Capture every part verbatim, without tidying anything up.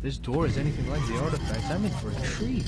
If this door is anything like the artifacts, I'm in for a treat.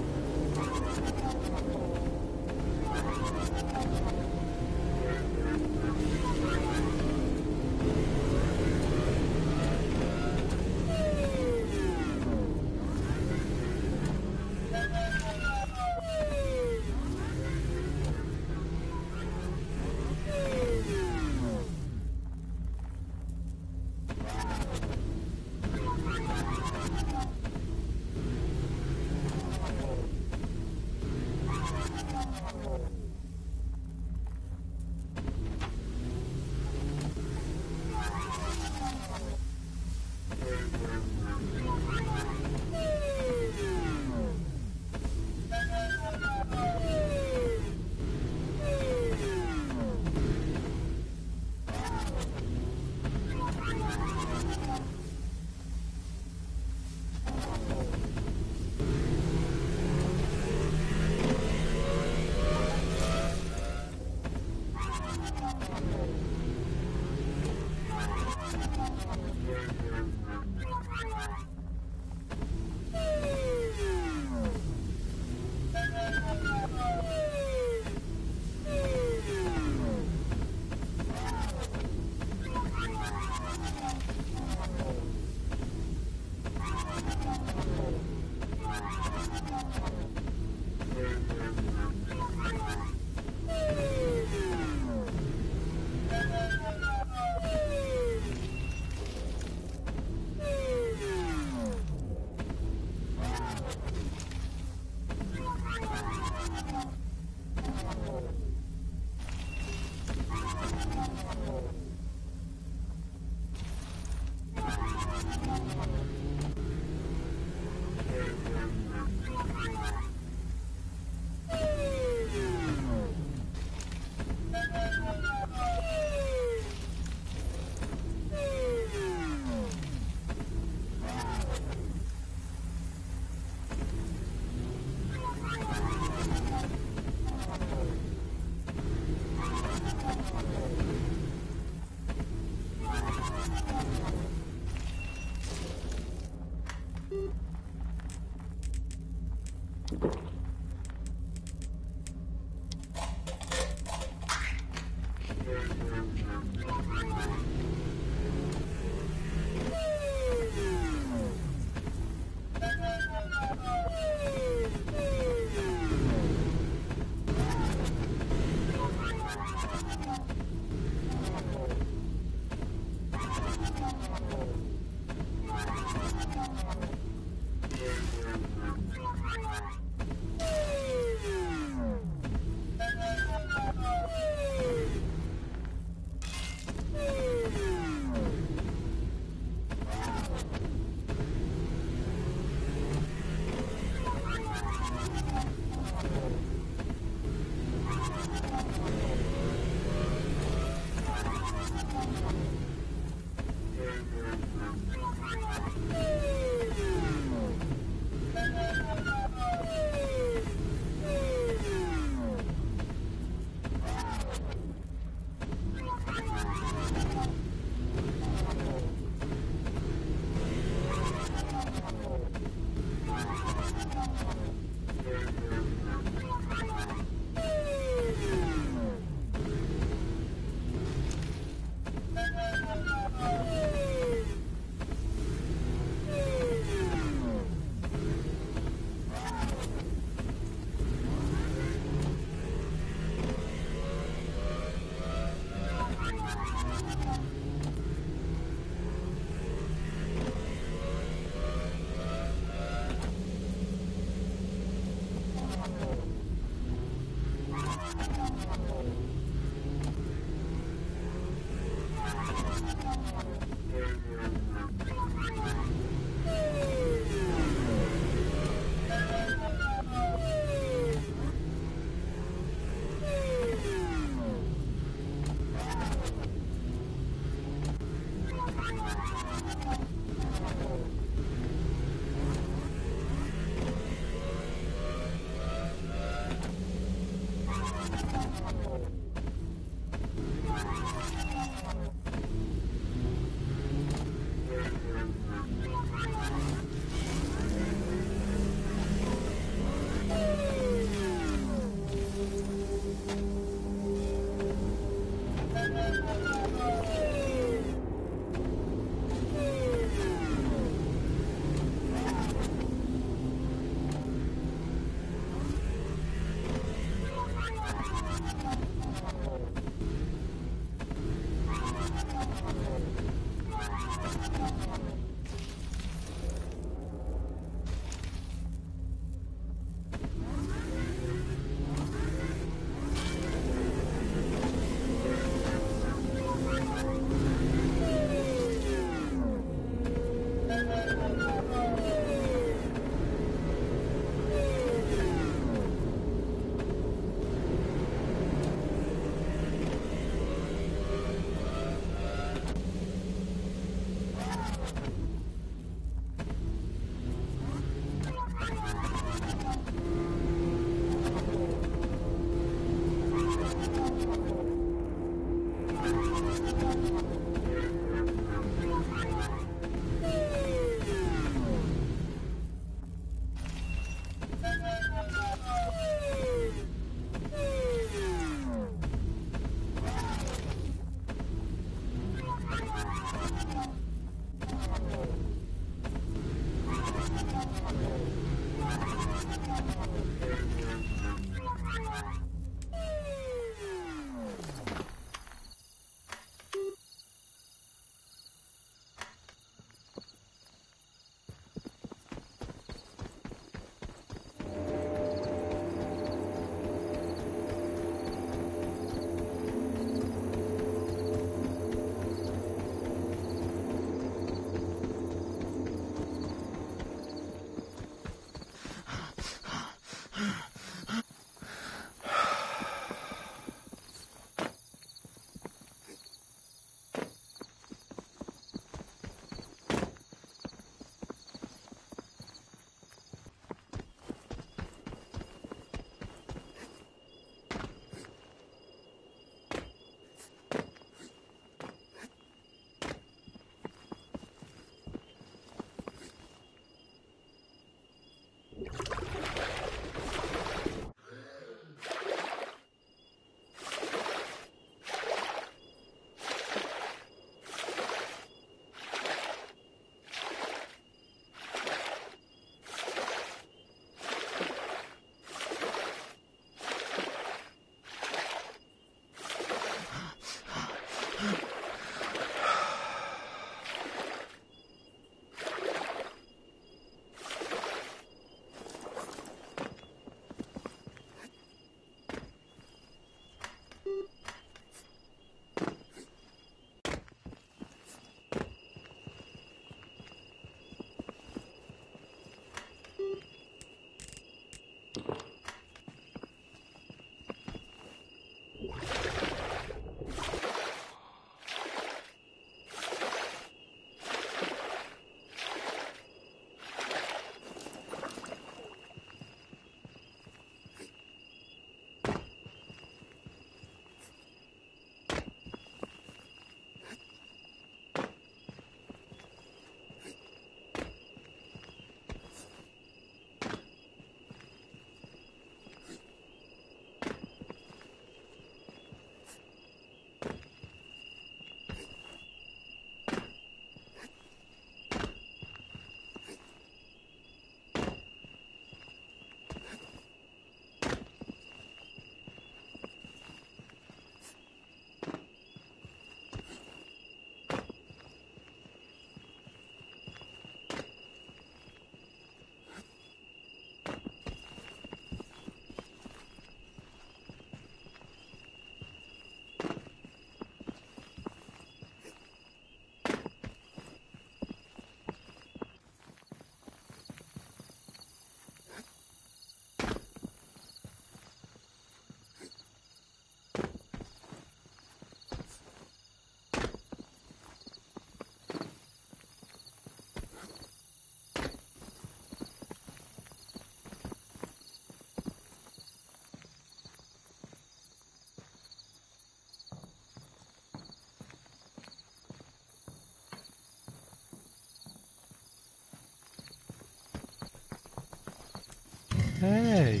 Hey,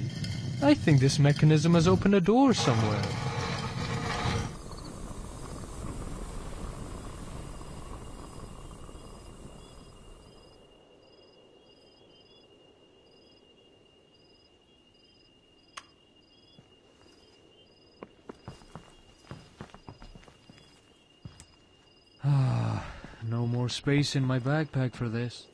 I think this mechanism has opened a door somewhere. Ah, no more space in my backpack for this.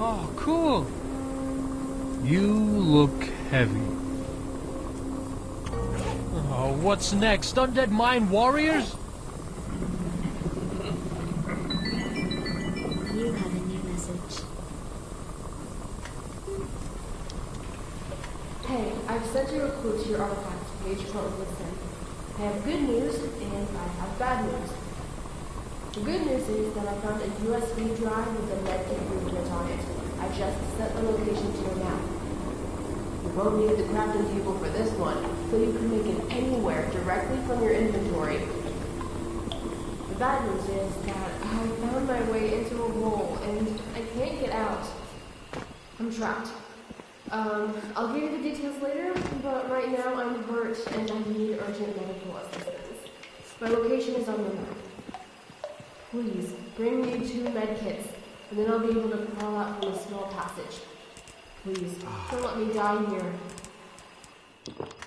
Oh, cool. You look heavy. Oh, what's next? Undead Mine Warriors? You have a new message. Hey, I've sent a recruit to your artifacts page for a listen. I have good news and I have bad news. The good news is that I found a U S B drive with a lead improvement on it. I just set the location to your map. You won't need the crafting table for this one, so you can make it anywhere directly from your inventory. The bad news is that I found my way into a hole and I can't get out. I'm trapped. Um, I'll give you the details later, but right now I'm hurt and I need urgent medical assistance. My location is on the map. Please, bring me two medkits, and then I'll be able to crawl out from a small passage. Please, don't let me die here.